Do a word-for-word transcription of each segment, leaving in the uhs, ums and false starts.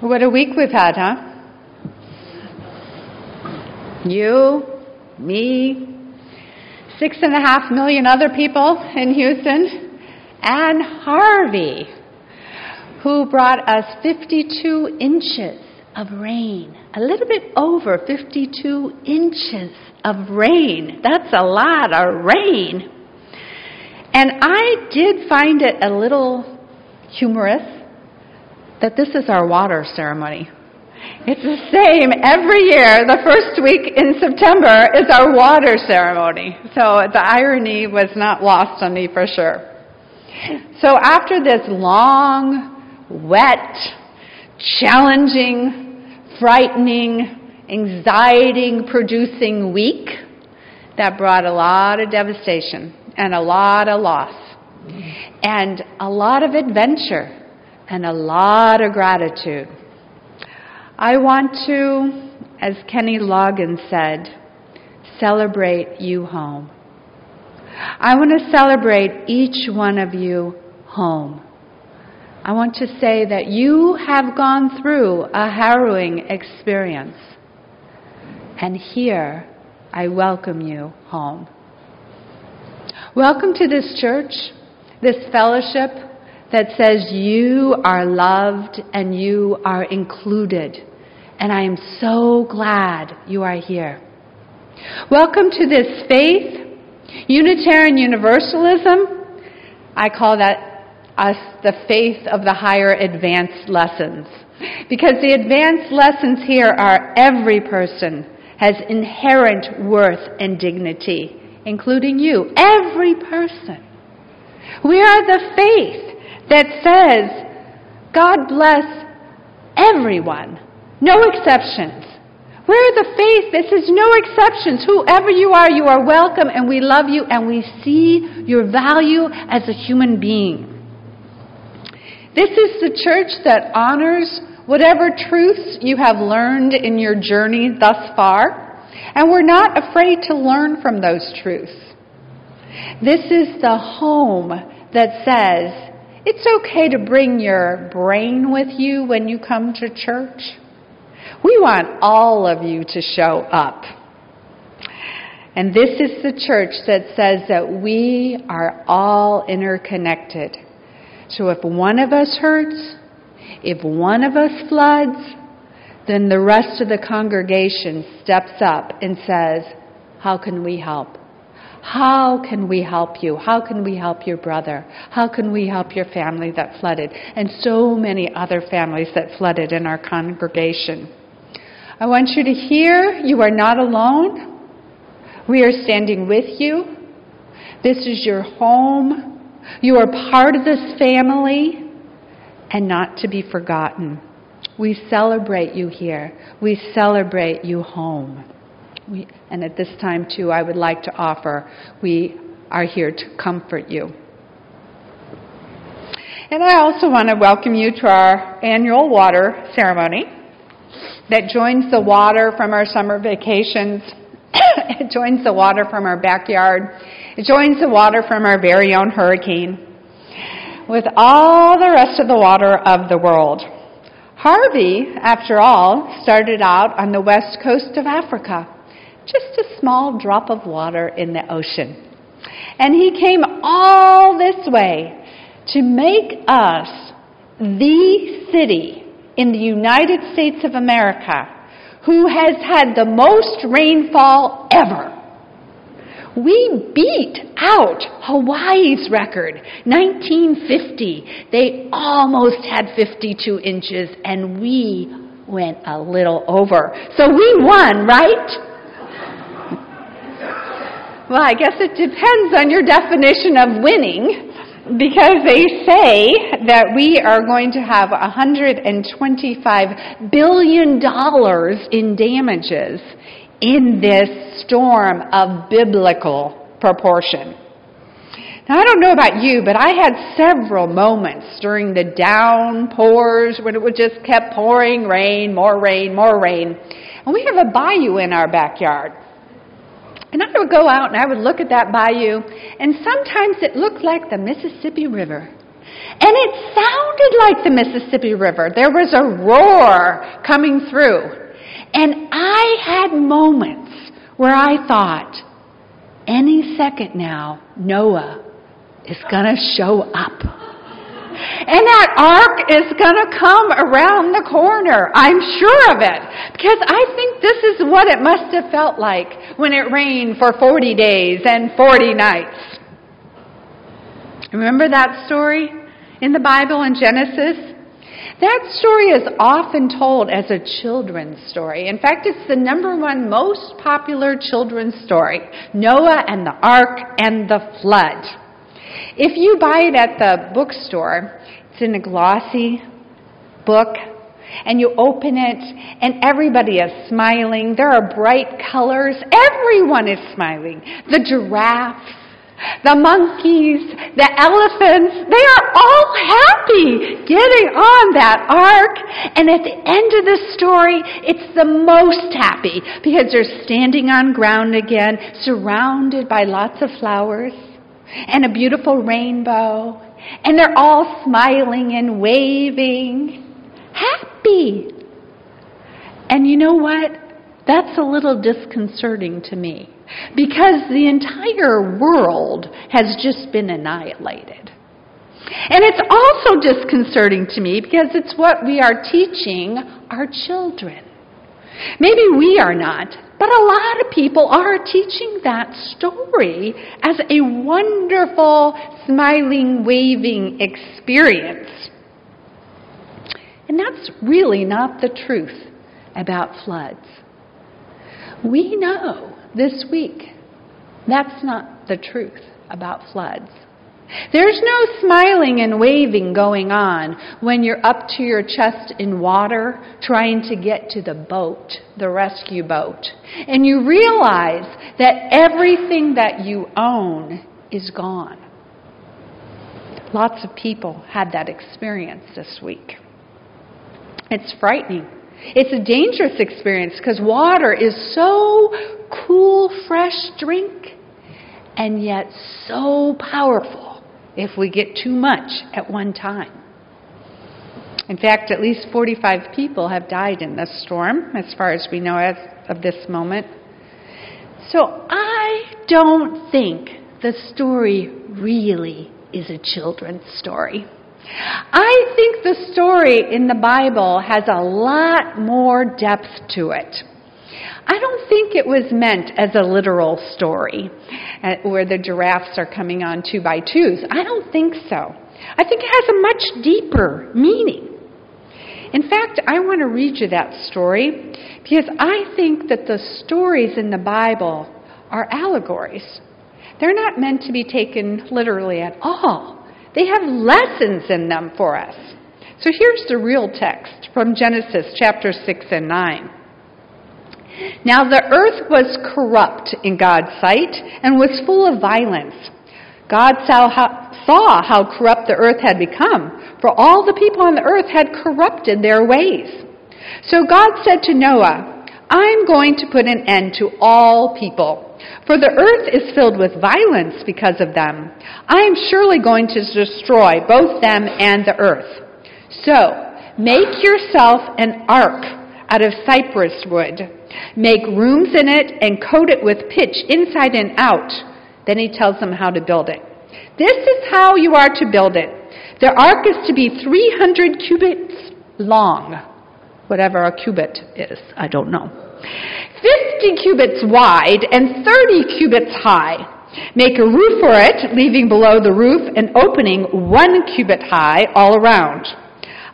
What a week we've had, huh? You, me, six and a half million other people in Houston, and Harvey, who brought us fifty-two inches of rain. A little bit over fifty-two inches of rain. That's a lot of rain. And I did find it a little humorous that this is our water ceremony. It's the same every year. The first week in September is our water ceremony. So the irony was not lost on me for sure. So after this long, wet, challenging, frightening, anxiety-producing week that brought a lot of devastation and a lot of loss and a lot of adventure and a lot of gratitude, I want to, as Kenny Loggins said, celebrate you home. I want to celebrate each one of you home. I want to say that you have gone through a harrowing experience, and here I welcome you home. Welcome to this church, this fellowship, that says you are loved and you are included. And I am so glad you are here. Welcome to this faith, Unitarian Universalism. I call that us the faith of the higher advanced lessons, because the advanced lessons here are every person has inherent worth and dignity, including you, every person. We are the faith that says, God bless everyone, no exceptions. We're the faith that says no exceptions. Whoever you are, you are welcome, and we love you, and we see your value as a human being. This is the church that honors whatever truths you have learned in your journey thus far, and we're not afraid to learn from those truths. This is the home that says, it's okay to bring your brain with you when you come to church. We want all of you to show up. And this is the church that says that we are all interconnected. So if one of us hurts, if one of us floods, then the rest of the congregation steps up and says, how can we help? How can we help you? How can we help your brother? How can we help your family that flooded? And so many other families that flooded in our congregation. I want you to hear you are not alone. We are standing with you. This is your home. You are part of this family and not to be forgotten. We celebrate you here. We celebrate you home. We, and at this time, too, I would like to offer, we are here to comfort you. And I also want to welcome you to our annual water ceremony that joins the water from our summer vacations. It joins the water from our backyard. It joins the water from our very own hurricane with all the rest of the water of the world. Harvey, after all, started out on the west coast of Africa. Just a small drop of water in the ocean. And he came all this way to make us the city in the United States of America who has had the most rainfall ever. We beat out Hawaii's record, nineteen fifty. They almost had fifty-two inches, and we went a little over. So we won, right? Well, I guess it depends on your definition of winning, because they say that we are going to have one hundred twenty-five billion dollars in damages in this storm of biblical proportion. Now, I don't know about you, but I had several moments during the downpours when it just kept pouring rain, more rain, more rain. And we have a bayou in our backyard. And I would go out and I would look at that bayou, and sometimes it looked like the Mississippi River. And it sounded like the Mississippi River. There was a roar coming through. And I had moments where I thought, any second now, Noah is going to show up. And that ark is going to come around the corner. I'm sure of it. Because I think this is what it must have felt like when it rained for forty days and forty nights. Remember that story in the Bible in Genesis? That story is often told as a children's story. In fact, it's the number one most popular children's story, Noah and the Ark and the Flood. If you buy it at the bookstore, it's in a glossy book, and you open it, and everybody is smiling. There are bright colors. Everyone is smiling. The giraffes, the monkeys, the elephants, they are all happy getting on that ark. And at the end of the story, it's the most happy because they're standing on ground again, surrounded by lots of flowers and a beautiful rainbow. And they're all smiling and waving. Happy. And you know what? That's a little disconcerting to me. Because the entire world has just been annihilated. And it's also disconcerting to me because it's what we are teaching our children. Maybe we are not, but a lot of people are teaching that story as a wonderful, smiling, waving experience. And that's really not the truth about floods. We know this week, that's not the truth about floods. There's no smiling and waving going on when you're up to your chest in water trying to get to the boat, the rescue boat. And you realize that everything that you own is gone. Lots of people had that experience this week. It's frightening. It's a dangerous experience because water is so cool, fresh drink, and yet so powerful if we get too much at one time. In fact, at least forty-five people have died in this storm, as far as we know as of this moment. So I don't think the story really is a children's story. I think the story in the Bible has a lot more depth to it. I don't think it was meant as a literal story where the giraffes are coming on two by twos. I don't think so. I think it has a much deeper meaning. In fact, I want to read you that story because I think that the stories in the Bible are allegories. They're not meant to be taken literally at all. They have lessons in them for us. So here's the real text from Genesis chapter six and nine. Now the earth was corrupt in God's sight and was full of violence. God saw how, saw how corrupt the earth had become, for all the people on the earth had corrupted their ways. So God said to Noah, I'm going to put an end to all people. For the earth is filled with violence because of them. I am surely going to destroy both them and the earth. So, make yourself an ark out of cypress wood. Make rooms in it and coat it with pitch inside and out. Then he tells them how to build it. This is how you are to build it. The ark is to be three hundred cubits long. Whatever a cubit is, I don't know. fifty cubits wide and thirty cubits high. Make a roof for it, leaving below the roof an opening one cubit high all around.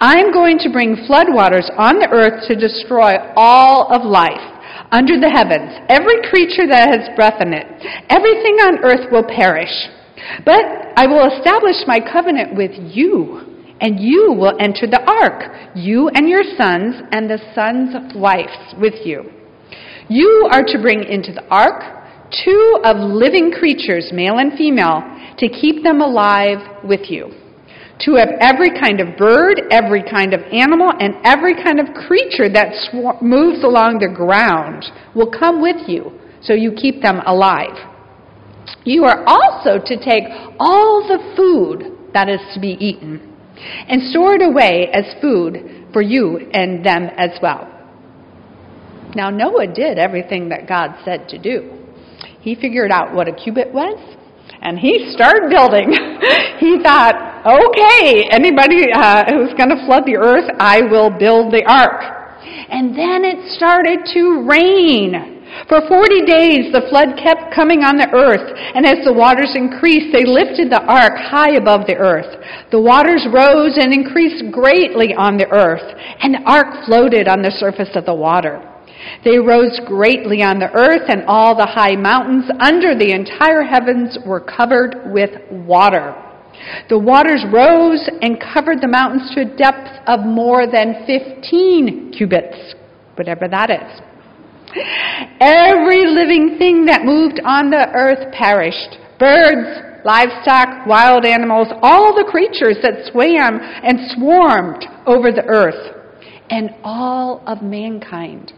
I'm going to bring floodwaters on the earth to destroy all of life under the heavens, every creature that has breath in it. Everything on earth will perish. But I will establish my covenant with you, and you will enter the ark, you and your sons and the sons' wives with you. You are to bring into the ark two of living creatures, male and female, to keep them alive with you. Two of every kind of bird, every kind of animal, and every kind of creature that sw- moves along the ground will come with you, so you keep them alive. You are also to take all the food that is to be eaten, and store it away as food for you and them as well. Now Noah did everything that God said to do. He figured out what a cubit was, and he started building. He thought, okay, anybody uh, who's going to flood the earth, I will build the ark. And then it started to rain. For forty days the flood kept coming on the earth, and as the waters increased, they lifted the ark high above the earth. The waters rose and increased greatly on the earth, and the ark floated on the surface of the water. They rose greatly on the earth, and all the high mountains under the entire heavens were covered with water. The waters rose and covered the mountains to a depth of more than fifteen cubits, whatever that is. Every living thing that moved on the earth perished. Birds, livestock, wild animals, all the creatures that swam and swarmed over the earth, and all of mankind.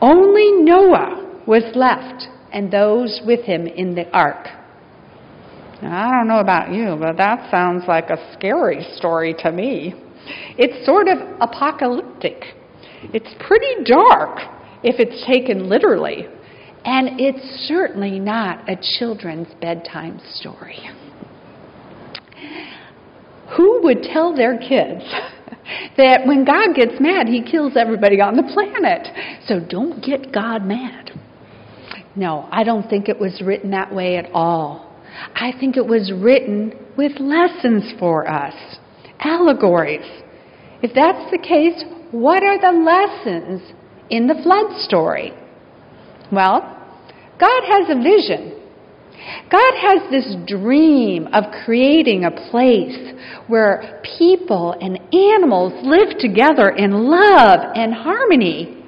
Only Noah was left and those with him in the ark. Now, I don't know about you, but that sounds like a scary story to me. It's sort of apocalyptic. It's pretty dark if it's taken literally, and it's certainly not a children's bedtime story. Who would tell their kids that when God gets mad, he kills everybody on the planet? So don't get God mad. No, I don't think it was written that way at all. I think it was written with lessons for us, allegories. If that's the case, what are the lessons in the flood story? Well, God has a vision. God has this dream of creating a place where people and animals live together in love and harmony.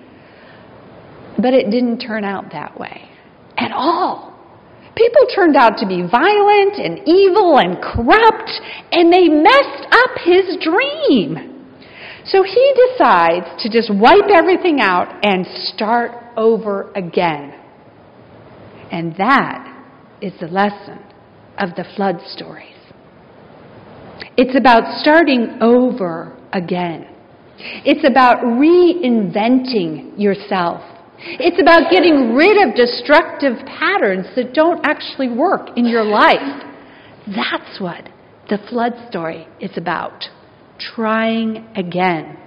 But it didn't turn out that way at all. People turned out to be violent and evil and corrupt, and they messed up his dream. So he decides to just wipe everything out and start over again. And that is the lesson of the flood stories. It's about starting over again. It's about reinventing yourself. It's about getting rid of destructive patterns that don't actually work in your life. That's what the flood story is about. Trying again.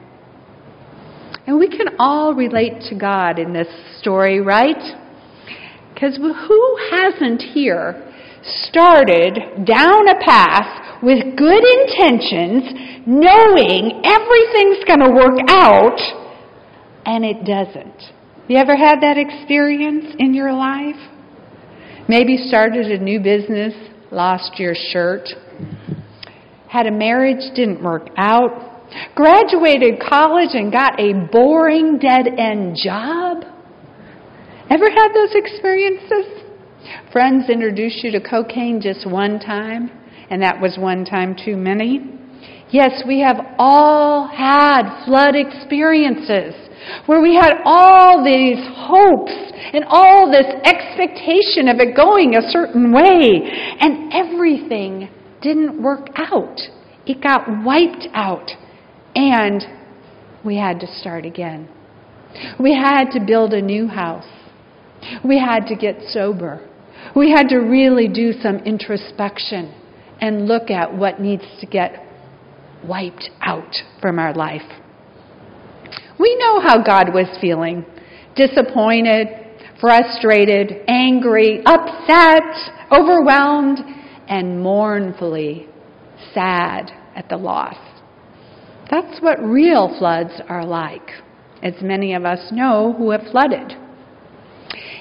And we can all relate to God in this story, right? Because who hasn't here started down a path with good intentions, knowing everything's going to work out, and it doesn't? You ever had that experience in your life? Maybe started a new business, lost your shirt, had a marriage, didn't work out, graduated college and got a boring dead-end job. Ever had those experiences? Friends introduced you to cocaine just one time, and that was one time too many. Yes, we have all had flood experiences where we had all these hopes and all this expectation of it going a certain way, and everything didn't work out. It got wiped out, and we had to start again. We had to build a new house. We had to get sober. We had to really do some introspection and look at what needs to get wiped out from our life. We know how God was feeling: disappointed, frustrated, angry, upset, overwhelmed, and mournfully sad at the loss. That's what real floods are like, as many of us know who have flooded.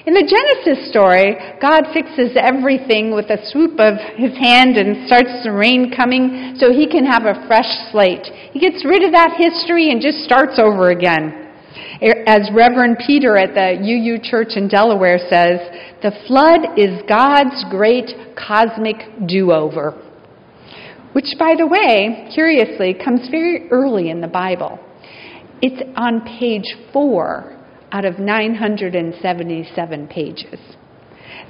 In the Genesis story, God fixes everything with a swoop of his hand and starts the rain coming so he can have a fresh slate. He gets rid of that history and just starts over again. As Reverend Peter at the U U Church in Delaware says, the flood is God's great cosmic do-over, which, by the way, curiously, comes very early in the Bible. It's on page four out of nine hundred seventy-seven pages.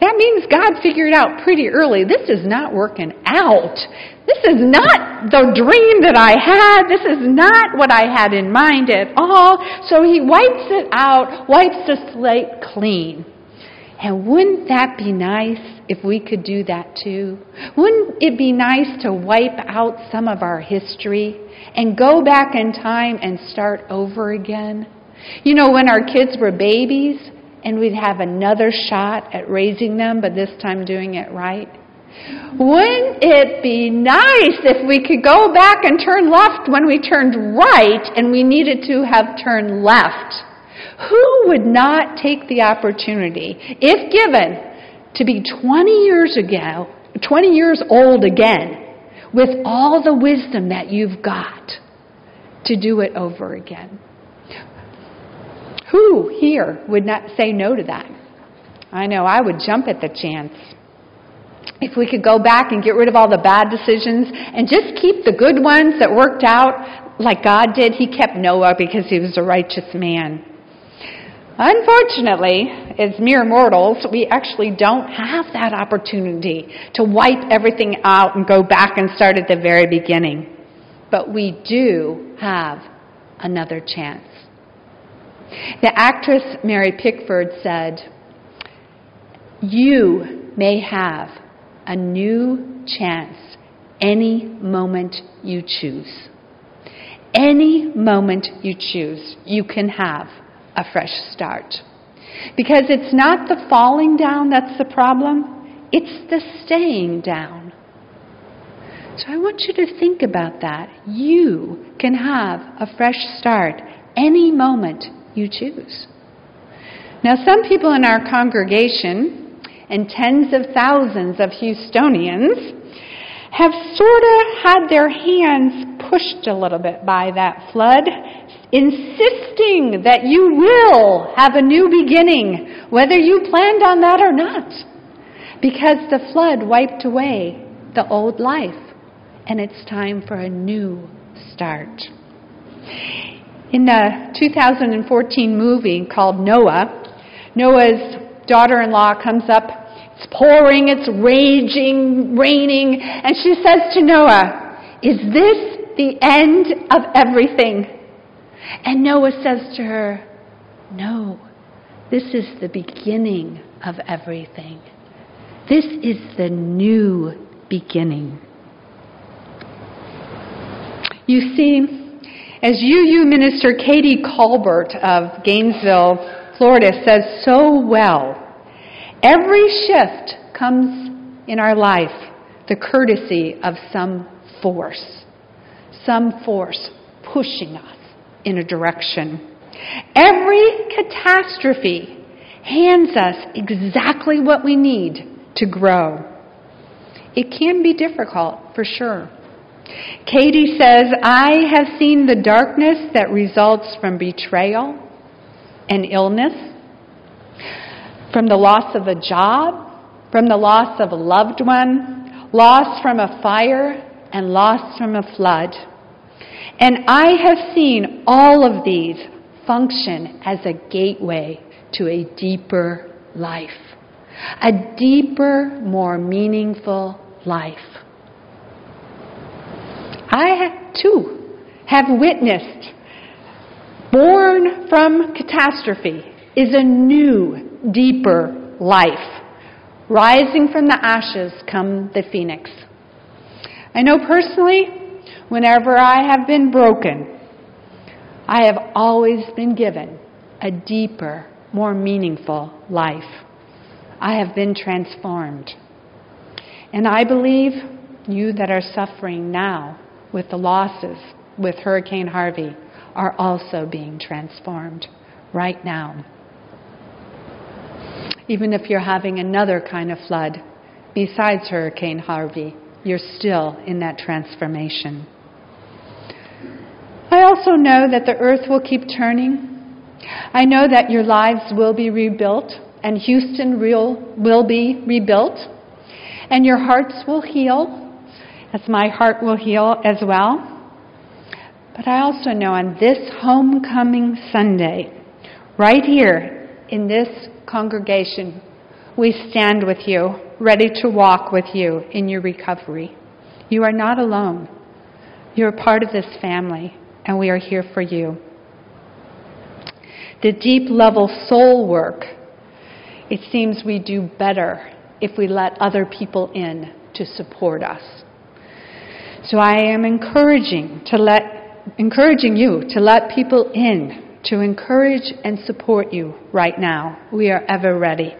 that means God figured out pretty early, this is not working out. This is not the dream that I had. This is not what I had in mind at all. So he wipes it out, wipes the slate clean. And wouldn't that be nice if we could do that too? Wouldn't it be nice to wipe out some of our history and go back in time and start over again? You know, when our kids were babies, and we'd have another shot at raising them, but this time doing it right. Wouldn't it be nice if we could go back and turn left when we turned right and we needed to have turned left? Who would not take the opportunity, if given, to be twenty years ago, twenty years old again, with all the wisdom that you've got, to do it over again? Who here would not say no to that? I know I would jump at the chance. If we could go back and get rid of all the bad decisions and just keep the good ones that worked out like God did, he kept Noah because he was a righteous man. Unfortunately, as mere mortals, we actually don't have that opportunity to wipe everything out and go back and start at the very beginning. But we do have another chance. The actress Mary Pickford said, "You may have a new chance any moment you choose. Any moment you choose, you can have a fresh start." Because it's not the falling down that's the problem, it's the staying down. So I want you to think about that. You can have a fresh start any moment you choose. Now, some people in our congregation and tens of thousands of Houstonians have sort of had their hands pushed a little bit by that flood, insisting that you will have a new beginning, whether you planned on that or not, because the flood wiped away the old life, and it's time for a new start. In the two thousand fourteen movie called Noah, Noah's daughter-in-law comes up. It's pouring, it's raging, raining, and she says to Noah, "Is this the end of everything?" And Noah says to her, "No, this is the beginning of everything. This is the new beginning." You see, as U U Minister Katie Colbert of Gainesville, Florida, says so well, every shift comes in our life the courtesy of some force, some force pushing us in a direction. Every catastrophe hands us exactly what we need to grow. It can be difficult, for sure. Katie says, "I have seen the darkness that results from betrayal and illness, from the loss of a job, from the loss of a loved one, loss from a fire, and loss from a flood. And I have seen all of these function as a gateway to a deeper life, a deeper, more meaningful life." I, too, have witnessed born from catastrophe is a new, deeper life. Rising from the ashes come the phoenix. I know personally, whenever I have been broken, I have always been given a deeper, more meaningful life. I have been transformed. And I believe you that are suffering now with the losses with Hurricane Harvey are also being transformed right now. Even if you're having another kind of flood besides Hurricane Harvey, you're still in that transformation. I also know that the earth will keep turning. I know that your lives will be rebuilt, and Houston real, will be rebuilt, and your hearts will heal, as my heart will heal as well. But I also know on this Homecoming Sunday, right here in this congregation, We stand with you, ready to walk with you in your recovery. You are not alone. You are part of this family, and we are here for you. The deep level soul work, it seems we do better if we let other people in to support us. So I am encouraging to let, encouraging you to let people in, to encourage and support you right now. We are ever ready.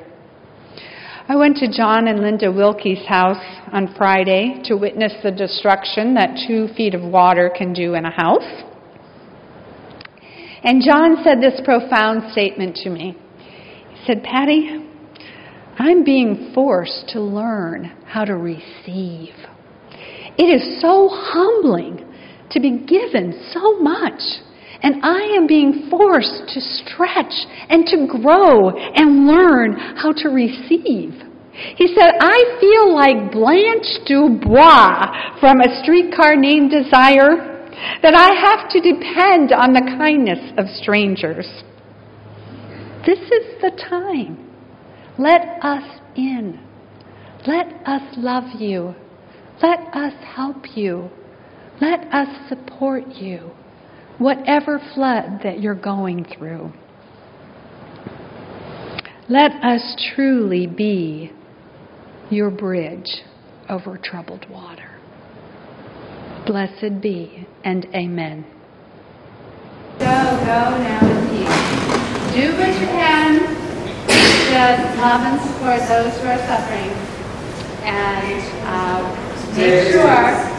I went to John and Linda Wilkie's house on Friday to witness the destruction that two feet of water can do in a house. And John said this profound statement to me. He said, "Patty, I'm being forced to learn how to receive. It is so humbling to be given so much, and I am being forced to stretch and to grow and learn how to receive." He said, "I feel like Blanche Dubois from A Streetcar Named Desire, that I have to depend on the kindness of strangers." This is the time. Let us in. Let us love you. Let us help you. Let us support you, whatever flood that you're going through. Let us truly be your bridge over troubled water. Blessed be, and amen. So go now in peace. Do what you can. Just love and support those who are suffering. And uh, make sure.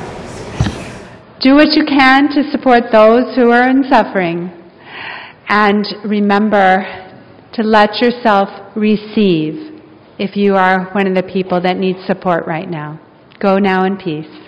Do what you can to support those who are in suffering. And remember to let yourself receive if you are one of the people that needs support right now. Go now in peace.